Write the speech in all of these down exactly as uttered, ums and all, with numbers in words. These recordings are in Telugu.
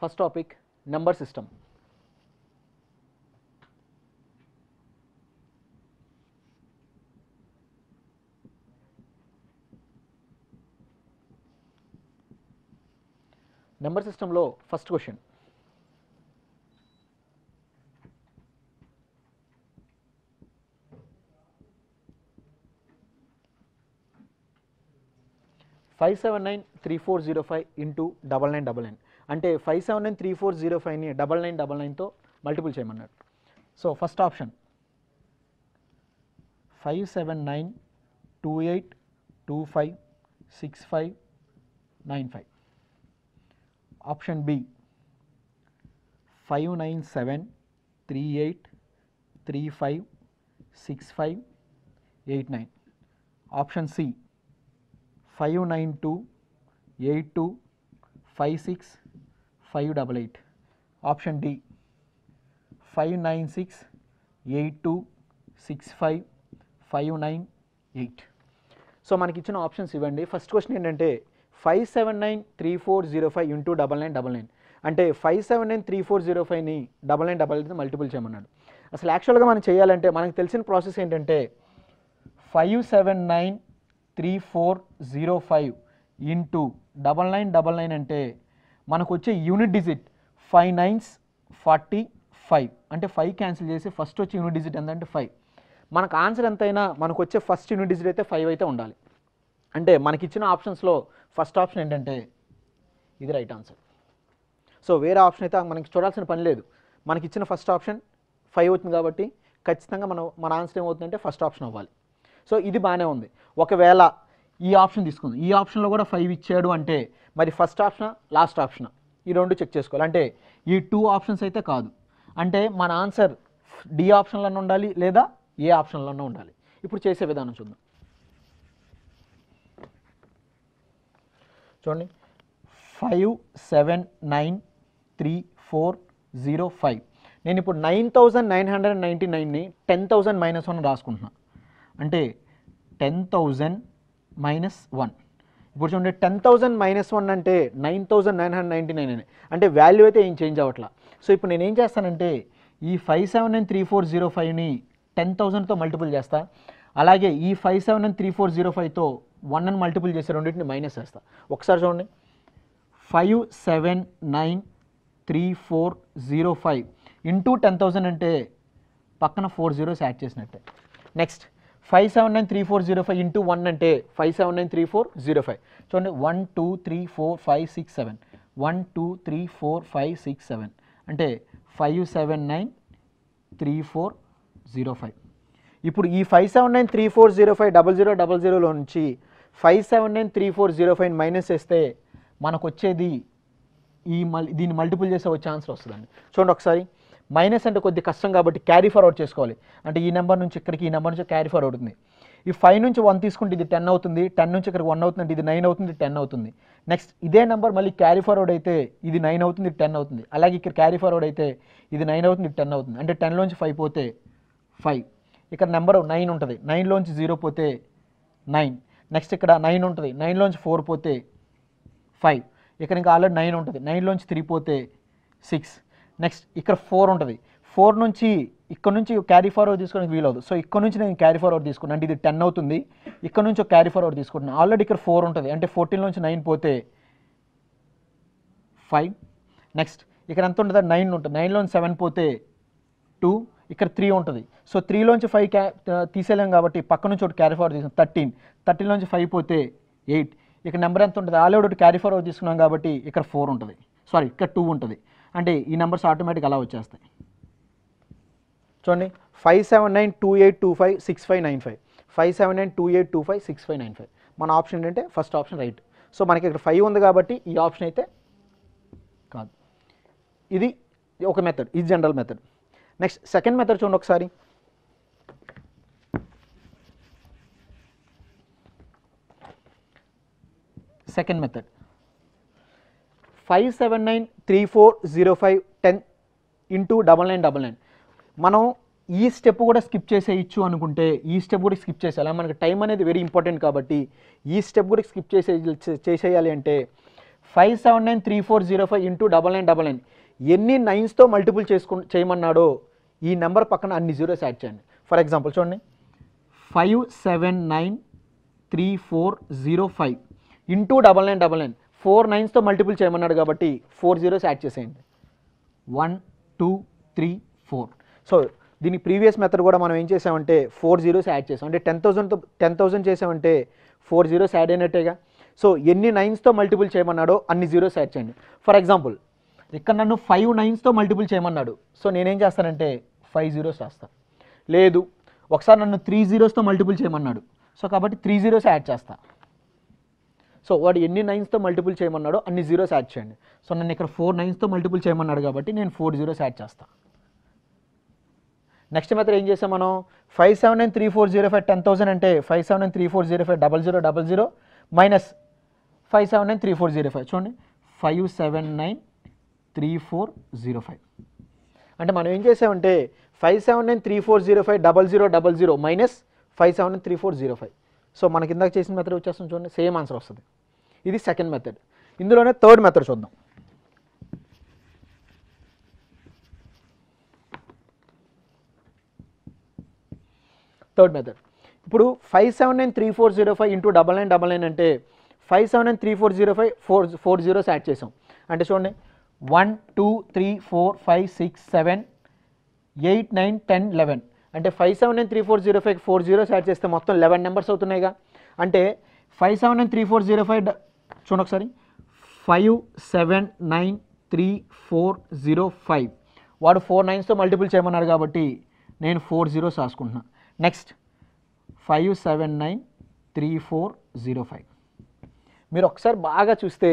First topic, number system. Number system lo first question, five seven nine three four zero five into nine nine nine nine అంటే five seven nine three four zero five ని nine nine nine nine తో మల్టిపుల్ చేయమన్నారు. So first option five seven nine two eight two five six five nine five. Option B, five nine seven three eight three five six five eight nine. Option C, five nine two eight two five six five eight eight. Option D, five nine six eight two six five five nine eight. So మనకి ఇచ్చిన ఆప్షన్స్ ఇవ్వండి. ఫస్ట్ క్వశ్చన్ ఏంటంటే five seven nine three four zero five into double nine double nine అంటే five seven nine three four zero ఫైవ్ని double nine double nine multiple చేయమన్నాడు. అసలు యాక్చువల్గా మనం చేయాలంటే మనకు తెలిసిన ప్రాసెస్ ఏంటంటే five seven nine three four zero five into double nine double nine అంటే మనకు వచ్చే unit digit five nines forty five అంటే ఫైవ్ క్యాన్సిల్ చేసి ఫస్ట్ వచ్చే యూనిట్ డిజిట్ ఎంతంటే ఫైవ్. మనకు ఆన్సర్ ఎంతైనా మనకు వచ్చే ఫస్ట్ యూనిట్ డిజిట్ అయితే ఫైవ్ అయితే ఉండాలి. అంటే మనకిచ్చిన ఆప్షన్స్లో ఫస్ట్ ఆప్షన్ ఏంటంటే ఇది రైట్ ఆన్సర్. సో వేరే ఆప్షన్ అయితే మనకి చూడాల్సిన పని లేదు. మనకి ఇచ్చిన ఫస్ట్ ఆప్షన్ ఫైవ్ అవుతుంది కాబట్టి ఖచ్చితంగా మనం మన ఆన్సర్ ఏమవుతుందంటే ఫస్ట్ ఆప్షన్ అవ్వాలి. సో ఇది బాగానే ఉంది. ఒకవేళ ఈ ఆప్షన్ తీసుకుంది, ఈ ఆప్షన్లో కూడా ఫైవ్ ఇచ్చాడు అంటే మరి ఫస్ట్ ఆప్షనా లాస్ట్ ఆప్షనా ఈ రెండు చెక్ చేసుకోవాలి. అంటే ఈ టూ ఆప్షన్స్ అయితే కాదు. అంటే మన ఆన్సర్ డి ఆప్షన్లోనే ఉండాలి లేదా ఏ ఆప్షన్లోనే ఉండాలి. ఇప్పుడు చేసే విధానం చూద్దాం. చూడండి, five seven nine three four zero five నేను ఇప్పుడు nine thousand nine hundred ninety నైన్ని టెన్ థౌజండ్ మైనస్ వన్ రాసుకుంటున్నాను. అంటే టెన్ థౌజండ్ మైనస్ వన్. ఇప్పుడు చూడండి, టెన్ థౌజండ్ మైనస్ వన్ అంటే nine thousand nine hundred ninety nine అని అంటే వాల్యూ అయితే ఏం చేంజ్ అవ్వట్లా. సో ఇప్పుడు నేను ఏం చేస్తానంటే ఈ five seven nine three four zero ఫైవ్ని టెన్ థౌజండ్తో మల్టిపుల్ చేస్తాను. అలాగే ఈ five seven nine three four zero ఫైవ్తో వన్ అని మల్టిపుల్ చేసే రెండింటిని మైనస్ చేస్తా. ఒకసారి చూడండి, five seven nine three four zero five into ten thousand అంటే పక్కన ఫోర్ జీరోస్ యాడ్ చేసినట్టే. Next five seven nine three four zero five into one అంటే five seven nine three four zero five చూడండి, one two three four five six seven one two three four five six seven అంటే five seven nine three four zero five. ఇప్పుడు ఈ five seven nine three four zero five double zero double జీరోలో నుంచి five seven nine three four zero five minus చేస్తే మనకు వచ్చేది ఈ మల్ దీన్ని మల్టిపుల్ చేసే వచ్చే ఆన్సర్ వస్తుందండి. చూడండి ఒకసారి, మైనస్ అంటే కొద్ది కష్టం కాబట్టి క్యారీ ఫార్వర్డ్ చేసుకోవాలి. అంటే ఈ నెంబర్ నుంచి ఇక్కడికి ఈ నెంబర్ నుంచి క్యారీ ఫార్వర్డ్ అవుతుంది. ఈ ఫైవ్ నుంచి వన్ తీసుకుంటే ఇది టెన్ అవుతుంది, టెన్ నుంచి ఇక్కడికి వన్ అవుతుంది ఇది నైన్ అవుతుంది టెన్ అవుతుంది. నెక్స్ట్ ఇదే నెంబర్ మళ్ళీ క్యారీ ఫార్వర్డ్ అయితే ఇది నైన్ అవుతుంది టెన్ అవుతుంది. అలాగే ఇక్కడ క్యారీ ఫార్వర్డ్ అయితే ఇది నైన్ అవుతుంది టెన్ అవుతుంది. అంటే టెన్లోంచి ఫైవ్ పోతే ఫైవ్, ఇక్కడ నెంబర్ నైన్ ఉంటుంది, నైన్లోంచి జీరో పోతే నైన్. నెక్స్ట్ ఇక్కడ నైన్ ఉంటుంది, నైన్లోంచి ఫోర్ పోతే ఫైవ్. ఇక్కడ ఇంకా ఆల్రెడీ నైన్ ఉంటుంది, నైన్లోంచి త్రీ పోతే సిక్స్. నెక్స్ట్ ఇక్కడ ఫోర్ ఉంటుంది, ఫోర్ నుంచి ఇక్కడ నుంచి క్యారీ ఫార్వర్డ్ తీసుకోవడానికి వీలవుదు. సో ఇక్కడ నుంచి నేను క్యారీ ఫార్వర్డ్ తీసుకున్నాను అంటే ఇది టెన్ అవుతుంది. ఇక్కడ నుంచి ఒక క్యారీ ఫార్వర్డ్ తీసుకుంటున్నాను, ఆల్రెడీ ఇక్కడ ఫోర్ ఉంటుంది అంటే ఫోర్టీన్లోంచి నైన్ పోతే ఫైవ్. నెక్స్ట్ ఇక్కడ ఎంత ఉంటుంది, నైన్ ఉంటుంది, నైన్లోంచి సెవెన్ పోతే టూ. ఇక్కడ త్రీ ఉంటుంది, సో త్రీలోంచి ఫైవ్ క్యా తీసేయలేం కాబట్టి పక్క నుంచి ఒకటి క్యారీ ఫార్వర్డ్ తీసుకున్నాం థర్టీన్, థర్టీన్లోంచి ఫైవ్ పోతే ఎయిట్. ఇక్కడ నెంబర్ ఎంత ఉంటుంది, ఆల్రెడీ ఒకటి క్యారీ ఫార్వర్డ్ తీసుకున్నాం కాబట్టి ఇక్కడ ఫోర్ ఉంటుంది, సారీ ఇక్కడ టూ ఉంటుంది. అంటే ఈ నెంబర్స్ ఆటోమేటిక్ అలా వచ్చేస్తాయి. చూడండి, five seven nine two eight two five six five nine five five seven nine two eight two five six five nine five మన ఆప్షన్ ఏంటంటే ఫస్ట్ ఆప్షన్ రైట్. సో మనకి ఇక్కడ ఫైవ్ ఉంది కాబట్టి ఈ ఆప్షన్ అయితే కాదు. ఇది ఒక మెథడ్, ఇది general method. Next second method చూడండి ఒకసారి, second method five seven nine three four zero five one zero into nine nine nine nine. మనం ఈ స్టెప్ కూడా స్కిప్ చేసేయచ్చు అనుకుంటే ఈ స్టెప్ కూడా స్కిప్ చేసాలి. మనకి టైం అనేది వెరీ ఇంపార్టెంట్ కాబట్టి ఈ స్టెప్ కూడా స్కిప్ చేసే చేసేయాలి అంటే five seven nine three four zero five into double nine double nine ఎన్ని నైన్స్తో మల్టిపుల్ చేసుకు చేయమన్నాడో ఈ నెంబర్ పక్కన అన్ని జీరోస్ యాడ్ చేయండి. ఫర్ ఎగ్జాంపుల్ చూడండి, five seven nine three four zero five into double nine double nine four నైన్స్తో మల్టిపుల్ చేయమన్నాడు కాబట్టి ఫోర్ జీరోస్ యాడ్ చేసేయండి. One two three four. So దీని ప్రీవియస్ మెథడ్ కూడా మనం ఏం చేసామంటే ఫోర్ జీరోస్ యాడ్ చేసాం, అంటే టెన్ థౌసండ్తో టెన్ థౌసండ్ చేసామంటే ఫోర్ జీరోస్ యాడ్ అయినట్టేగా. సో ఎన్ని నైన్స్తో మల్టిపుల్ చేయమన్నాడో అన్ని జీరోస్ యాడ్ చేయండి. ఫర్ ఎగ్జాంపుల్ ఇక్కడ నన్ను ఫైవ్ నైన్స్తో మల్టిపుల్ చేయమన్నాడు, సో నేనేం చేస్తానంటే ఫైవ్ జీరోస్ రాస్తాను. లేదు ఒకసారి నన్ను త్రీ జీరోస్తో మల్టిపుల్ చేయమన్నాడు, సో కాబట్టి త్రీ జీరోస్ యాడ్ చేస్తాను. సో వాడు ఎన్ని నైన్స్తో మల్టిపుల్ చేయమన్నాడో అన్ని జీరోస్ యాడ్ చేయండి. సో నన్ను ఇక్కడ ఫోర్ నైన్స్తో మల్టిపుల్ చేయమన్నాడు కాబట్టి నేను ఫోర్ జీరోస్ యాడ్ చేస్తాను. నెక్స్ట్ మెథడ్ ఏం చేసాం మనం, five seven nine three four zero five ten thousand అంటే five seven nine three four zero five double zero double zero minus five seven nine three four zero five. చూడండి five seven nine three four zero five అంటే మనం ఏం చేసామంటే five seven nine three four zero five double zero double zero minus five seven nine three four zero five. So మనకి ఇందాక చేసిన మెథడ్ వచ్చేస్తుంది, చూడండి సేమ్ ఆన్సర్ వస్తుంది. ఇది సెకండ్ మెథడ్. ఇందులోనే థర్డ్ మెథడ్ చూద్దాం. థర్డ్ మెథడ్ ఇప్పుడు five seven nine three four zero five into double nine double nine అంటే five seven nine three four zero five four four zeros add చేసాం. అంటే చూడండి one two three four five six seven eight nine ten eleven అంటే five seven nine three four zero five four zeros add చేస్తే మొత్తం లెవెన్ నెంబర్స్ అవుతున్నాయిగా. అంటే five seven nine three four zero five చూడండి ఒకసారి five seven nine three four zero five వాడు ఫోర్ నైన్స్తో మల్టిపుల్ చేయమన్నాడు కాబట్టి నేను ఫోర్ జీరోస్ రాసుకుంటున్నాను. Next five seven nine three four zero five మీరు ఒకసారి బాగా చూస్తే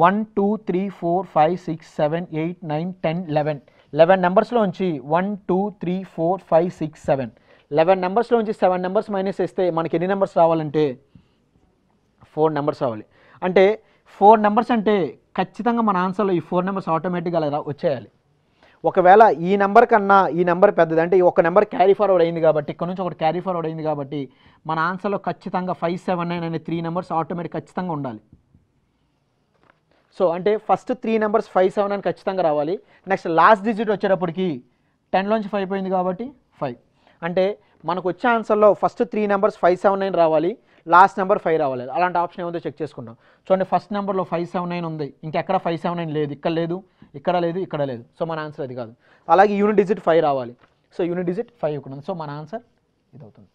one two three four five six seven eight nine ten eleven eleven నెంబర్స్లో ఉంచి one two three four five six seven eleven నెంబర్స్లో ఉంచి సెవెన్ నెంబర్స్ మైనస్ చేస్తే మనకి ఎన్ని నెంబర్స్ రావాలంటే ఫోర్ నెంబర్స్ రావాలి. అంటే ఫోర్ నెంబర్స్ అంటే ఖచ్చితంగా మన ఆన్సర్లో ఈ ఫోర్ నెంబర్స్ ఆటోమేటిక్గా అలా వచ్చేయాలి. ఒకవేళ ఈ నెంబర్ కన్నా ఈ నెంబర్ పెద్దది అంటే ఈ ఒక నెంబర్ క్యారీ ఫార్వర్డ్ అయింది కాబట్టి ఇక్కడ నుంచి ఒకటి క్యారీ ఫార్వర్డ్ అయింది కాబట్టి మన ఆన్సర్లో ఖచ్చితంగా ఫైవ్ సెవెన్ నైన్ అనే త్రీ నెంబర్స్ ఆటోమేటిక్ ఖచ్చితంగా ఉండాలి. సో అంటే first three numbers five seven nine ఖచ్చితంగా రావాలి. నెక్స్ట్ లాస్ట్ డిజిట్ వచ్చేటప్పటికి టెన్లోంచి ఫైవ్ పోయింది కాబట్టి ఫైవ్. అంటే మనకు వచ్చే ఆన్సర్లో first three numbers five seven nine రావాలి, లాస్ట్ నెంబర్ ఫైవ్ రావాలి. అలాంటి ఆప్షన్ ఏముందో చెక్ చేసుకుంటాం. చూడండి ఫస్ట్ నెంబర్లో ఫైవ్ సెవెన్ నైన్ ఉంది, ఇంకెక్కడ ఫైవ్ సెవెన్ నైన్ లేదు, ఇక్కడ లేదు, ఇక్కడ లేదు, ఇక్కడ లేదు. సో మన ఆన్సర్ అది కాదు. అలాగే యూనిట్ డిజిట్ ఫైవ్ రావాలి, సో యూనిట్ డిజిట్ ఫైవ్ ఇక్కడ ఉంది. సో మన ఆన్సర్ ఇది అవుతుంది.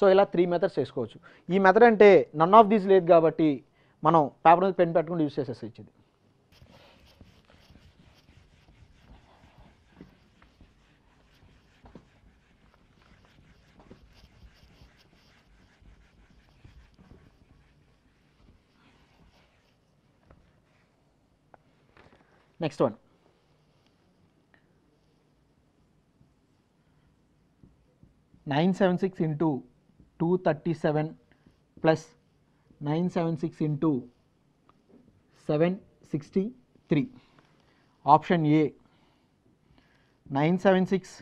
సో ఇలా త్రీ మెథడ్స్ చేసుకోవచ్చు. ఈ మెథడ్ అంటే నన్ ఆఫ్ దీస్ లేదు కాబట్టి మనం పేపర్ మీద పెన్ పెట్టుకుని యూజ్ చేసేసి ఇచ్చింది. Next one nine seven six into two thirty seven plus nine seven six into seven sixty three. Option A nine seven six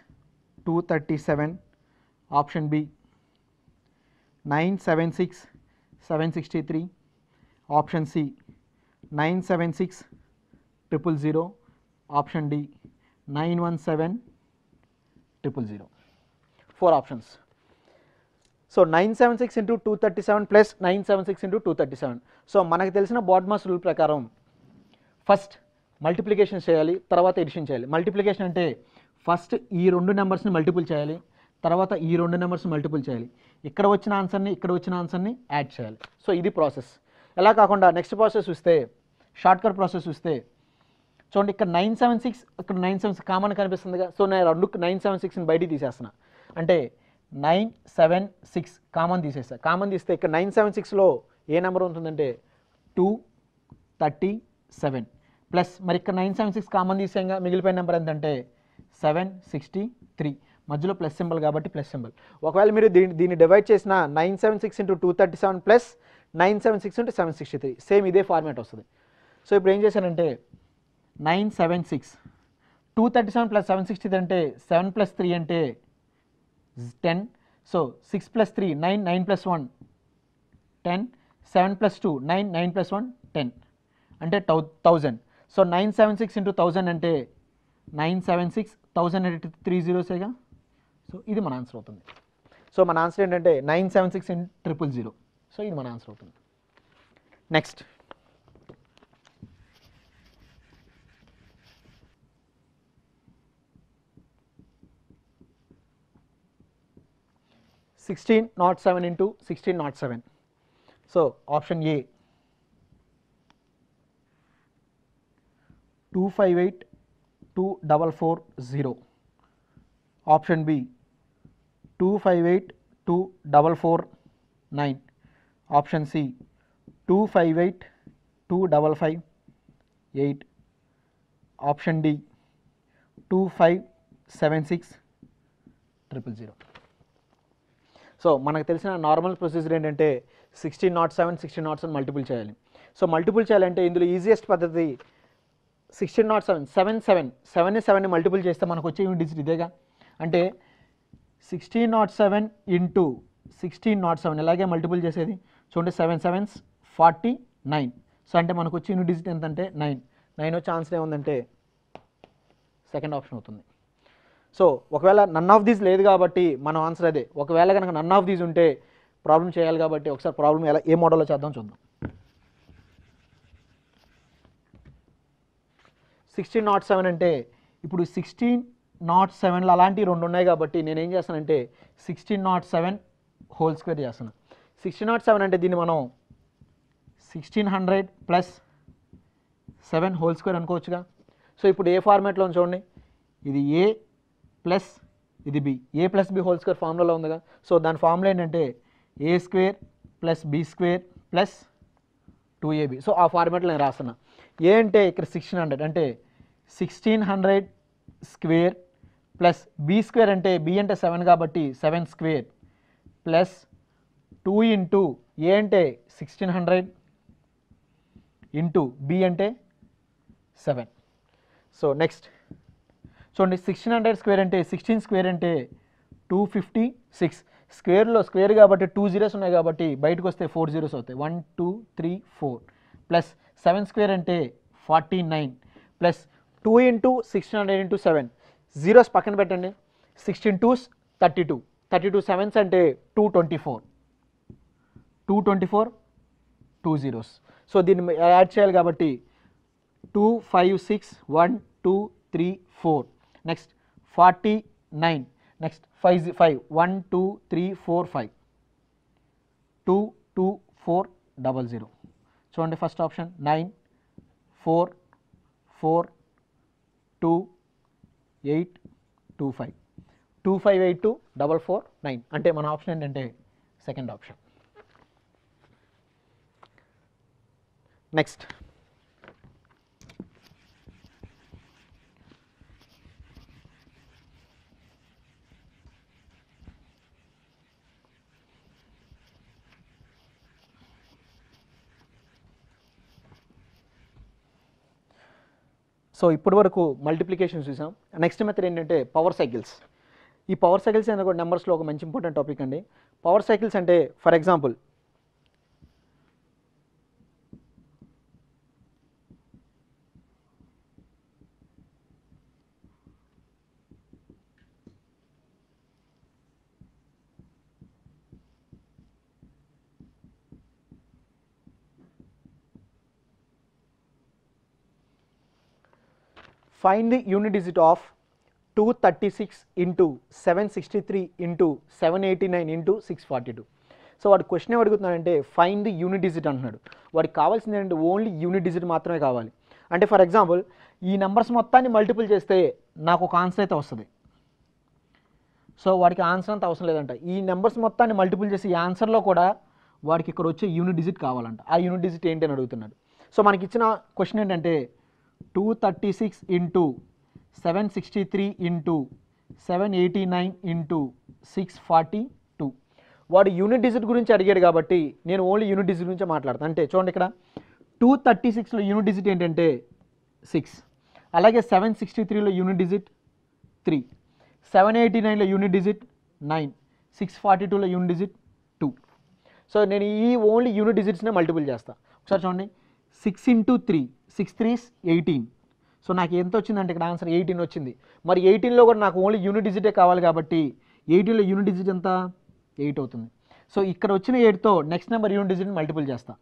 two thirty seven, option B nine seven six seven sixty three, option C nine seven six triple zero, option D nine one seven triple zero. Four options. So nine seven six into two thirty seven plus nine seven six into two thirty seven. So మనకు తెలిసిన బార్డ్మాస్ రూల్ ప్రకారం ఫస్ట్ మల్టిప్లికేషన్ చేయాలి, తర్వాత ఎడిషన్ చేయాలి. మల్టిప్లికేషన్ అంటే ఫస్ట్ ఈ రెండు నెంబర్స్ని మల్టిపుల్ చేయాలి, తర్వాత ఈ రెండు నెంబర్స్ని మల్టిపుల్ చేయాలి, ఇక్కడ వచ్చిన ఆన్సర్ని ఇక్కడ వచ్చిన ఆన్సర్ని యాడ్ చేయాలి. సో ఇది ప్రాసెస్. ఎలా కాకుండా నెక్స్ట్ ప్రాసెస్ చూస్తే షార్ట్కట్ ప్రాసెస్ చూస్తే చూడండి ఇక్కడ నైన్ సెవెన్ సిక్స్ ఇక్కడ నైన్ సెవెన్ సిక్స్ కామన్ కనిపిస్తుందిగా. సో నేను రెండు నైన్ సెవెన్ సిక్స్ని బయటికి తీసేస్తున్నా, అంటే నైన్ సెవెన్ సిక్స్ కామన్ తీసేస్తా. కామన్ తీస్తే ఇక్కడ నైన్ సెవెన్ సిక్స్లో ఏ నెంబర్ ఉంటుందంటే టూ థర్టీ సెవెన్ ప్లస్ మరి ఇక్కడ నైన్ సెవెన్ సిక్స్ కామన్ తీసేయంగా మిగిలిపోయిన నెంబర్ ఎంతంటే సెవెన్ సిక్స్టీ త్రీ. మధ్యలో ప్లస్ సింబల్ కాబట్టి ప్లస్ సింబల్. ఒకవేళ మీరు దీన్ని దీన్ని డివైడ్ చేసిన nine seven six into two thirty seven plus nine seven six into seven sixty three same ఇదే ఫార్మాట్ వస్తుంది. సో ఇప్పుడు ఏం చేశానంటే nine seven six two thirty seven plus seven sixty అంటే సెవెన్ ప్లస్ త్రీ అంటే ten so six plus three nine nine plus one ten seven plus two nine nine plus one ten అంటే two thousand so nine seven six into thousand అంటే నైన్ సెవెన్ సిక్స్ థౌజండ్ అంటే త్రీ జీరోసేగా సో ఇది మన ఆన్సర్ అవుతుంది. సో మన ఆన్సర్ ఏంటంటే nine seven six in triple zero so ఇది మన ఆన్సర్ అవుతుంది. Next sixteen not seven into sixteen not seven. So option A two five eight two four four zero, option B two five eight two four four nine, option C two five eight two five five eight, option D two five seven six triple zero. So మనకు తెలిసిన నార్మల్ ప్రొసీజర్ ఏంటంటే sixteen not seven sixteen not seven multiple చేయాలి. సో మల్టిపుల్ చేయాలంటే ఇందులో ఈజియెస్ట్ పద్ధతి sixteen not seven seven seven seven సెవెన్ని మల్టిపుల్ చేస్తే మనకు వచ్చే డిజిట్ ఇదేగా అంటే sixteen not seven into sixteen not seven ఇలాగే మల్టిపుల్ చేసేది చూడండి seven sevens forty nine so అంటే మనకు వచ్చే యూనిట్ డిజిట్ ఎంతంటే నైన్ నైన్ వచ్చే ఆన్సర్ ఏముందంటే సెకండ్ ఆప్షన్ అవుతుంది. సో ఒకవేళ నన్ ఆఫ్ దీస్ లేదు కాబట్టి మనం ఆన్సర్ అదే. ఒకవేళ కనుక నన్ ఆఫ్ దీస్ ఉంటే ప్రాబ్లం చేయాలి కాబట్టి ఒకసారి ప్రాబ్లం ఎలా ఏ మోడల్లో చేద్దాం చూద్దాం. సిక్స్టీన్ నాట్ సెవెన్ అంటే ఇప్పుడు సిక్స్టీన్ నాట్ సెవెన్లో అలాంటివి రెండు ఉన్నాయి కాబట్టి నేను ఏం చేస్తానంటే sixteen not seven whole square చేస్తాను. సిక్స్టీన్ నాట్ సెవెన్ అంటే దీన్ని మనం sixteen hundred plus seven whole square అనుకోవచ్చుగా. సో ఇప్పుడు ఏ ఫార్మాట్లో చూడండి ఇది ఏ ప్లస్ ఇది బి ఏ ప్లస్ బి హోల్ స్క్వేర్ ఫార్ములాలో ఉందిగా. సో దాని ఫార్ములా ఏంటంటే A square plus B square plus two AB so ఆ ఫార్మాట్లో నేను రాస్తున్నా. ఏ అంటే ఇక్కడ సిక్స్టీన్ హండ్రెడ్ అంటే sixteen hundred square plus B square అంటే బి అంటే సెవెన్ కాబట్టి seven square plus two into A అంటే సిక్స్టీన్ హండ్రెడ్ ఇంటూ బి అంటే సెవెన్. సో నెక్స్ట్ చూడండి సిక్స్టీన్ హండ్రెడ్ స్క్వేర్ అంటే సిక్స్టీన్ స్క్వేర్ అంటే టూ ఫిఫ్టీ సిక్స్ స్క్వేర్లో స్క్వేర్ కాబట్టి టూ జీరోస్ ఉన్నాయి కాబట్టి బయటకు వస్తే ఫోర్ జీరోస్ అవుతాయి one two three four plus seven square అంటే forty nine plus two into sixteen hundred into seven zeros పక్కన పెట్టండి sixteen twos thirty two thirty two sevens అంటే two twenty four two twenty four two zeros so దీన్ని యాడ్ చేయాలి కాబట్టి two five six one two three four next forty nine next five five one two three four five two two four double zero చూడండి first option nine four four two eight two five two five eight two double four nine అంటే మన ఆప్షన్ ఏంటంటే సెకండ్ ఆప్షన్. నెక్స్ట్ సో ఇప్పటి వరకు మల్టిప్లికేషన్ చూసాం. నెక్స్ట్ మెథడ్ ఏంటంటే పవర్ సైకిల్స్. ఈ పవర్ సైకిల్స్ అనేది కూడా నెంబర్స్లో ఒక మంచి ఇంపార్టెంట్ టాపిక్ అండి. పవర్ సైకిల్స్ అంటే for example find the unit digit of two thirty-six into seven sixty-three into seven eighty-nine into six forty-two. So వాడు క్వశ్చన్ ఏం అడుగుతున్నాడంటే ఫైండ్ ది యూనిట్ డిజిట్ అంటున్నాడు. వాడికి కావాల్సింది ఏంటంటే ఓన్లీ యూనిట్ డిజిట్ మాత్రమే కావాలి. అంటే ఫర్ ఎగ్జాంపుల్ ఈ నెంబర్స్ మొత్తాన్ని మల్టిపుల్ చేస్తే నాకు ఒక ఆన్సర్ అయితే వస్తుంది. సో వాడికి ఆన్సర్ అంత అవసరం లేదంట. ఈ నెంబర్స్ మొత్తాన్ని మల్టిపుల్ చేసి ఈ ఆన్సర్లో కూడా వాడికి ఇక్కడ వచ్చే యూనిట్ డిజిట్ కావాలంట. ఆ యూనిట్ డిజిట్ ఏంటి అని అడుగుతున్నాడు. సో మనకి ఇచ్చిన క్వశ్చన్ ఏంటంటే two thirty six into seven sixty three into seven eighty nine into six forty two వాడు యూనిట్ డిజిట్ గురించి అడిగాడు కాబట్టి నేను ఓన్లీ యూనిట్ డిజిట్ గురించి మాట్లాడతాను. అంటే చూడండి ఇక్కడ టూ థర్టీ సిక్స్ లో యూనిట్ డిజిట్ ఏంటంటే సిక్స్, అలాగే సెవెన్ సిక్స్టీ త్రీ లో unit digit three, seven eighty nine లో unit digit nine, six forty two లో యూనిట్ డిజిట్ టూ. సో నేను ఈ ఓన్లీ యూనిట్ డిజిట్స్నే మల్టిపుల్ చేస్తాను. ఒకసారి చూడండి, six into three, six threes eighteen. So నాకు ఎంత వచ్చిందంటే ఇక్కడ ఆన్సర్ ఎయిటీన్ వచ్చింది. మరి ఎయిటీన్లో కూడా నాకు ఓన్లీ యూనిట్ డిజిటే కావాలి కాబట్టి ఎయిటీన్లో యూనిట్ డిజిట్ ఎంత, ఎయిట్ అవుతుంది. సో ఇక్కడ వచ్చిన ఎయిట్తో నెక్స్ట్ నెంబర్ యూనిట్ డిజిట్ని మల్టిపుల్ చేస్తాను.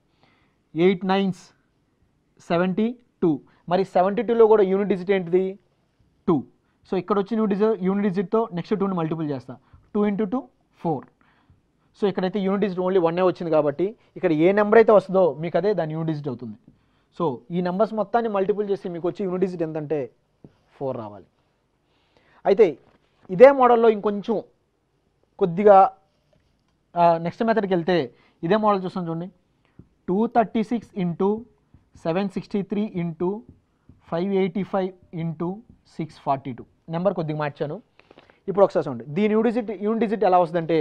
ఎయిట్ నైన్స్ సెవెంటీ టూ, మరి సెవెంటీ టూలో కూడా యూనిట్ డిజిట్ ఏంటిది టూ. సో ఇక్కడ వచ్చిన యూనిట్ డిజిట్ యూనిట్ డిజిట్తో నెక్స్ట్ టూని మల్టిపుల్ చేస్తాను. Two into two four. So ఇక్కడైతే యూనిట్ డిజిట్ ఓన్లీ వన్నే వచ్చింది కాబట్టి ఇక్కడ ఏ నెంబర్ అయితే వస్తుందో మీకు అదే దాని యూనిట్ డిజిట్ అవుతుంది. సో ఈ నెంబర్స్ మొత్తాన్ని మల్టిపుల్ చేసి మీకు వచ్చి యూనిట్ డిజిట్ ఎంతంటే ఫోర్ రావాలి. అయితే ఇదే మోడల్లో ఇంకొంచెం కొద్దిగా నెక్స్ట్ మెథడ్కి వెళ్తే ఇదే మోడల్ చూస్తాం చూడండి. Two thirty six into seven sixty three into five eighty five into six forty two, number కొద్దిగా మార్చాను. ఇప్పుడు ఒకసారి చూడండి, దీని యూనిట్ డిజిట్ యూనిట్ డిజిట్ ఎలా వస్తుందంటే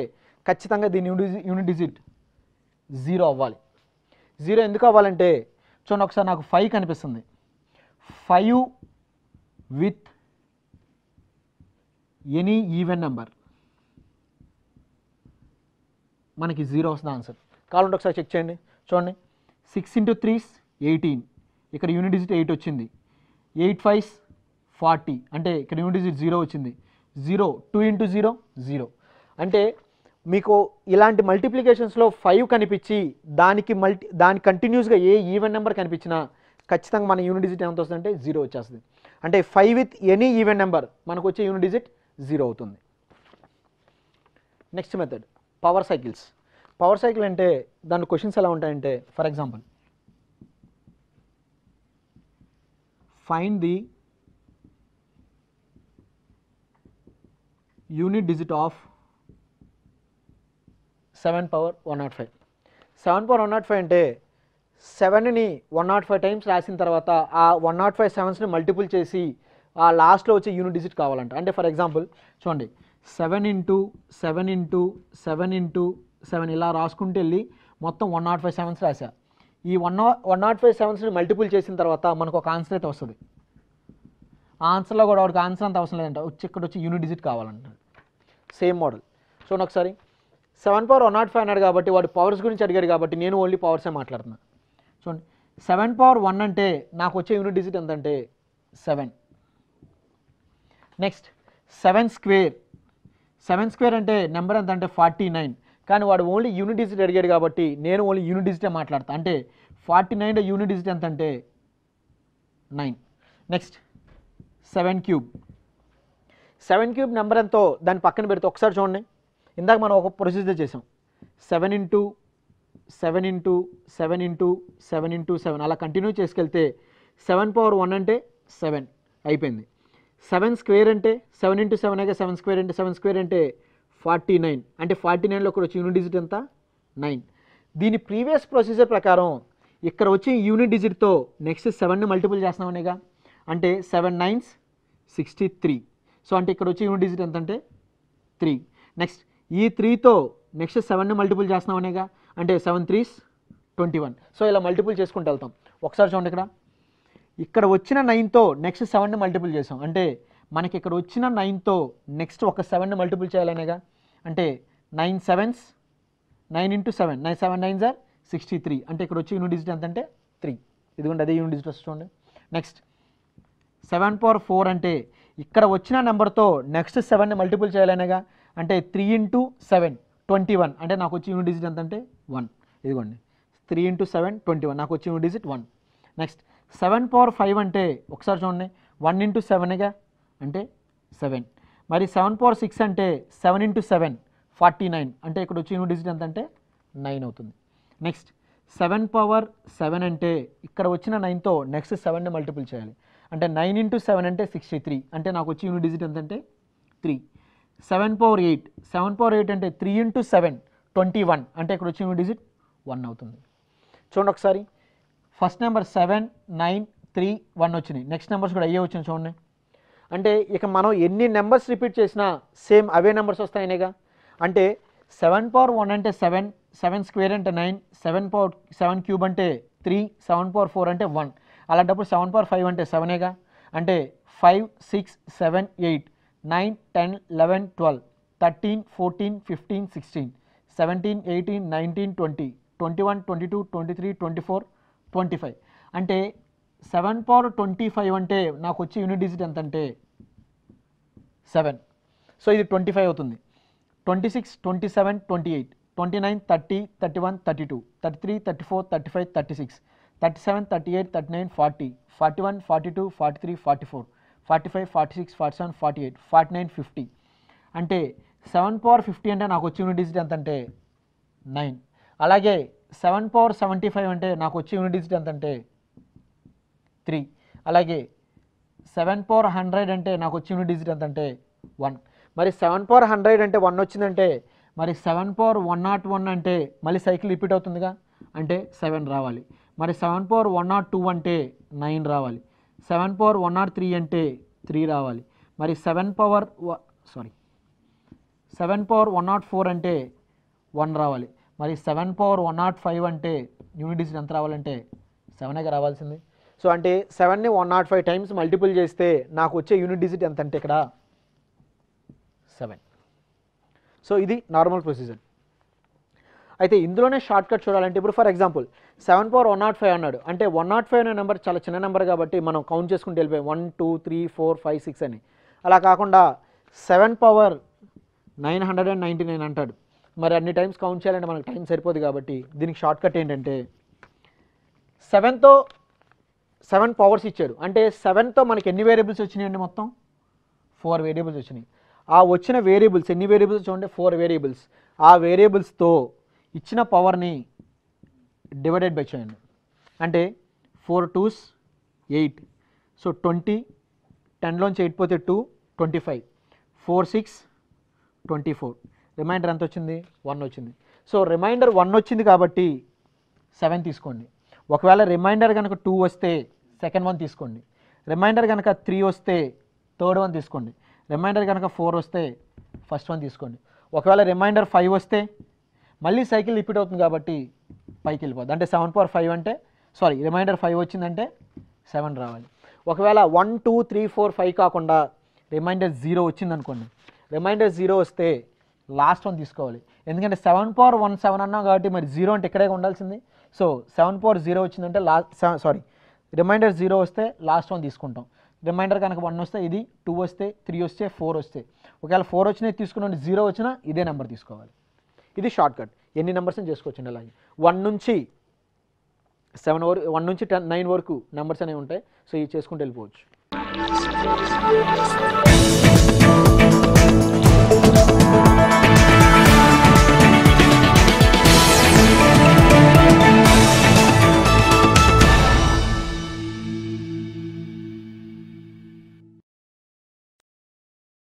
ఖచ్చితంగా దీని యూనిట్ యూనిట్ డిజిట్ జీరో అవ్వాలి. జీరో ఎందుకు అవ్వాలంటే చూడండి ఒకసారి, నాకు ఫైవ్ కనిపిస్తుంది, five with any even number మనకి జీరో వస్తుంది ఆన్సర్. కావాలంటే ఒకసారి చెక్ చేయండి. చూడండి, సిక్స్ ఇంటూ త్రీస్ ఎయిటీన్, ఇక్కడ యూనిట్ డిజిట్ ఎయిట్ వచ్చింది. ఎయిట్ ఫైవ్స్ ఫార్టీ, అంటే ఇక్కడ యూనిట్ డిజిట్ జీరో వచ్చింది. Zero two into zero zero, అంటే మీకు ఇలాంటి మల్టిప్లికేషన్స్లో ఫైవ్ కనిపించి దానికి మల్టీ దాని కంటిన్యూస్గా ఏ ఈవెన్ నెంబర్ కనిపించినా ఖచ్చితంగా మన యూనిట్ డిజిట్ ఎంత వస్తుందంటే జీరో వచ్చేస్తుంది. అంటే five with any even number మనకు వచ్చే యూనిట్ డిజిట్ జీరో అవుతుంది. Next method power cycles. Power cycle అంటే దాని క్వశ్చన్స్ ఎలా ఉంటాయంటే, for example find the unit digit of seven power one not five. Seven power one not five అంటే సెవెన్ని వన్ నాట్ ఫైవ్ టైమ్స్ రాసిన తర్వాత ఆ వన్ నాట్ ఫైవ్ సెవెన్స్ని మల్టిపుల్ చేసి ఆ లాస్ట్లో వచ్చే యూనిట్ డిజిట్ కావాలంట. అంటే ఫర్ ఎగ్జాంపుల్ చూడండి, seven into seven into seven into seven ఇలా రాసుకుంటూ వెళ్ళి మొత్తం వన్ నాట్ ఫైవ్ సెవెన్స్ రాశా. ఈ వన్ వన్ నాట్ ఫైవ్ సెవెన్స్ని మల్టిపుల్ చేసిన తర్వాత మనకు ఒక ఆన్సర్ అయితే వస్తుంది. ఆన్సర్లో కూడా వాడికి ఆన్సర్ అంత అవసరం లేదంట, వచ్చి ఇక్కడ వచ్చి యూనిట్ డిజిట్ కావాలంటాడు. సేమ్ మోడల్ చూడండి ఒకసారి, seven power one not five అన్నాడు కాబట్టి వాడు పవర్స్ గురించి అడిగాడు కాబట్టి నేను ఓన్లీ పవర్సే మాట్లాడుతున్నాను. చూడండి, సెవెన్ పవర్ వన్ అంటే నాకు వచ్చే యూనిట్ డిజిట్ ఎంతంటే seven. Next seven square, seven square అంటే నెంబర్ ఎంత అంటే ఫార్టీ నైన్, కానీ వాడు ఓన్లీ యూనిట్ డిజిట్ అడిగాడు కాబట్టి నేను ఓన్లీ యూనిట్ డిజిటే మాట్లాడతాను. అంటే ఫార్టీ నైన్ యూనిట్ డిజిట్ ఎంత అంటే nine. Next seven cube, seven cube number ఎంతో దాని పక్కన పెడితే ఒకసారి చూడండి, ఇందాక మనం ఒక ప్రొసీజర్ చేసాం. Seven into seven into seven into seven into seven అలా కంటిన్యూ చేసుకెళ్తే సెవెన్ పవర్ వన్ అంటే సెవెన్ అయిపోయింది. సెవెన్ స్క్వేర్ అంటే సెవెన్ ఇంటూ సెవెన్ అయితే సెవెన్ స్క్వేర్ అంటే సెవెన్ స్క్వేర్ అంటే ఫార్టీ నైన్, అంటే ఫార్టీ నైన్లో ఇక్కడ వచ్చి యూనిట్ డిజిట్ ఎంత నైన్. దీని ప్రీవియస్ ప్రొసీజర్ ప్రకారం ఇక్కడ వచ్చి యూనిట్ డిజిట్తో నెక్స్ట్ సెవెన్ని మల్టిపుల్ చేస్తున్నామనేగా, అంటే seven nines sixty three. So అంటే ఇక్కడ వచ్చి యూనిట్ డిజిట్ ఎంత అంటే త్రీ. నెక్స్ట్ ఈ త్రీతో నెక్స్ట్ సెవెన్ని మల్టిపుల్ చేస్తున్నామనేగా, అంటే seven threes twenty one. So ఇలా మల్టిపుల్ చేసుకుంటూ వెళ్తాం. ఒకసారి చూడండి, ఇక్కడ ఇక్కడ వచ్చిన నైన్తో నెక్స్ట్ సెవెన్ని మల్టిపుల్ చేసాం, అంటే మనకి ఇక్కడ వచ్చిన నైన్తో నెక్స్ట్ ఒక సెవెన్ని మల్టిపుల్ చేయాలనేగా, అంటే nine sevens nine into seven nine seven nine sir sixty three, అంటే ఇక్కడ వచ్చి యూనిట్ డిజిట్ ఎంత అంటే త్రీ. ఇదిగోండి అదే యూనిట్ డిజిట్ చూడండి. నెక్స్ట్ సెవెన్ పవర్ ఫోర్ అంటే ఇక్కడ వచ్చిన నెంబర్తో నెక్స్ట్ సెవెన్ని మల్టిపుల్ చేయాలనేగా, అంటే three into seven twenty one, అంటే నాకు వచ్చి యూనిట్ డిజిట్ ఎంత అంటే వన్. ఇదిగోండి three into seven twenty one, నాకు వచ్చి unit digit one. Next seven power five అంటే ఒకసారి చూడండి, వన్ ఇంటూ సెవెన్గా అంటే సెవెన్. మరి సెవెన్ పవర్ సిక్స్ అంటే seven into seven forty nine, అంటే ఇక్కడ వచ్చి యూనిట్ డిజిట్ ఎంత అంటే నైన్ అవుతుంది. నెక్స్ట్ సెవెన్ పవర్ సెవెన్ అంటే ఇక్కడ వచ్చిన నైన్తో నెక్స్ట్ సెవెన్ని మల్టిపుల్ చేయాలి, అంటే నైన్ ఇంటూ సెవెన్ అంటే సిక్స్టీ త్రీ, అంటే నాకు వచ్చి యూనిట్ డిజిట్ ఎంత అంటే three. Seven power eight, seven power eight అంటే three into seven twenty one, అంటే ఇక్కడ వచ్చి యూనిట్ డిజిట్ వన్ అవుతుంది. చూడండి ఒకసారి, first number seven nine three one వచ్చినాయి, నెక్స్ట్ నెంబర్స్ కూడా అయ్యే వచ్చినాయి చూడండి. అంటే ఇక మనం ఎన్ని నెంబర్స్ రిపీట్ చేసినా సేమ్ అవే నెంబర్స్ వస్తాయనేగా. అంటే సెవెన్ పవర్ వన్ అంటే సెవెన్, సెవెన్ స్క్వేర్ అంటే nine, seven power seven cube అంటే three, seven power four ante one, అలాంటప్పుడు seven power five ante seven గా, అంటే five, six, seven, eight, nine, ten, eleven, twelve, thirteen, fourteen, fifteen, sixteen, seventeen, eighteen, nineteen, twenty, twenty-one, twenty-two, twenty-three, twenty-four, twenty-five. అంటే seven power twenty-five అంటే నాకు వచ్చే యూనిట్ డిజిట్ ఎంత అంటే seven. సో ఇది twenty-five అవుతుంది. twenty-six, twenty-seven, twenty-eight, twenty-nine, thirty, thirty-one, thirty-two, thirty-three, thirty-four, thirty-five, thirty-six, thirty-seven, thirty-eight, thirty-nine, forty, forty-one, forty-two, forty-three, forty-four, forty-five, forty-six, forty-seven, forty-eight, forty-nine, fifty. అంటే seven power fifty అంటే నాకు వచ్చే యూనిట్ డిజిట్ ఎంత అంటే nine. అలాగే seven power seventy-five అంటే నాకు వచ్చే యూనిట్ డిజిట్ ఎంత అంటే three. అలాగే seven power one hundred అంటే నాకు వచ్చే యూనిట్ డిజిట్ ఎంత అంటే one. మరి seven power one hundred అంటే one వచ్చిందంటే మరి seven power one hundred one అంటే మళ్ళీ సైకిల్ రిపీట్ అవుతుందిగా, అంటే seven రావాలి. మరి seven power one hundred two అంటే nine రావాలి. seven power one hundred three అంటే three రావాలి. మరి seven power sorry seven power one hundred four అంటే one రావాలి. మరి seven power one hundred five అంటే యూనిట్ డిజిట్ ఎంత రావాలంటే seven గా రావాల్సింది. సో అంటే seven ని one hundred five times multiple చేస్తే నాకు వచ్చే యూనిట్ డిజిట్ ఎంత అంటే ఇక్కడ seven. So, this is normal procedure. I think indulone shortcut chudalante ippudu for example seven power one hundred five annadu ante one hundred five ne number chala chinna number kabatti manam count chesukunte ellipoy one two three four five six ani ala kaakunda seven power nine hundred ninety-nine antadu mari anni times count cheyalante manaku time saripodi kabatti deeniki shortcut entante seven tho seven powers icharu ante seven tho manaki enni variables vachinayandi mottham four variables vachinayi. ఆ వచ్చిన వేరియబుల్స్ ఎన్ని వేరియబుల్స్ చూడండి ఫోర్ వేరియబుల్స్. ఆ వేరియబుల్స్తో ఇచ్చిన పవర్ని డివైడెడ్ బై చేయండి అంటే four twos eight. So twenty, టెన్లోంచి ఎయిట్ పోతే two, twenty five, four six twenty four, remainder ఎంత వచ్చింది వన్ వచ్చింది. సో రిమైండర్ వన్ వచ్చింది కాబట్టి సెవెన్ తీసుకోండి. ఒకవేళ రిమైండర్ కనుక టూ వస్తే సెకండ్ వన్ తీసుకోండి. రిమైండర్ కనుక త్రీ వస్తే థర్డ్ వన్ తీసుకోండి. రిమైండర్ కనుక ఫోర్ వస్తే ఫస్ట్ వన్ తీసుకోండి. ఒకవేళ రిమైండర్ ఫైవ్ వస్తే మళ్ళీ సైకిల్ రిపీట్ అవుతుంది కాబట్టి పైకి వెళ్ళిపోద్ది. అంటే సెవెన్ పవర్ ఫైవ్ అంటే సారీ రిమైండర్ ఫైవ్ వచ్చిందంటే సెవెన్ రావాలి. ఒకవేళ one two three four five కాకుండా రిమైండర్ జీరో వచ్చిందనుకోండి. రిమైండర్ జీరో వస్తే లాస్ట్ వన్ తీసుకోవాలి. ఎందుకంటే సెవెన్ పవర్ వన్ సెవెన్ అన్నాం కాబట్టి మరి జీరో అంటే ఇక్కడే ఉండాల్సింది. సో సెవెన్ పవర్ జీరో వచ్చిందంటే last seven sorry reminder zero వస్తే లాస్ట్ వన్ తీసుకుంటాం. రిమైండర్ కనుక వన్ వస్తే ఇది, టూ వస్తే త్రీ వస్తే ఫోర్ వస్తే, ఒకవేళ ఫోర్ వచ్చినాయి తీసుకున్నాం, జీరో వచ్చినా ఇదే నెంబర్ తీసుకోవాలి. ఇది షార్ట్ కట్. ఎన్ని నెంబర్స్ని చేసుకోవచ్చండి అలాగే వన్ నుంచి సెవెన్ వరకు వన్ నుంచి టెన్ నైన్ వరకు నెంబర్స్ అనేవి ఉంటాయి. సో ఇవి చేసుకుంటూ వెళ్ళిపోవచ్చు.